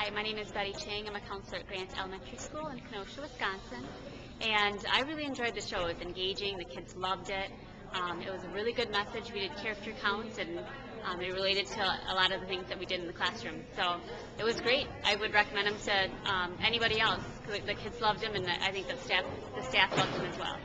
Hi, my name is Betty Chang. I'm a counselor at Grant Elementary School in Kenosha, Wisconsin. And I really enjoyed the show. It was engaging. The kids loved it. It was a really good message. We did character counts, and they related to a lot of the things that we did in the classroom. So it was great. I would recommend them to anybody else. The kids loved them, and I think the staff loved them as well.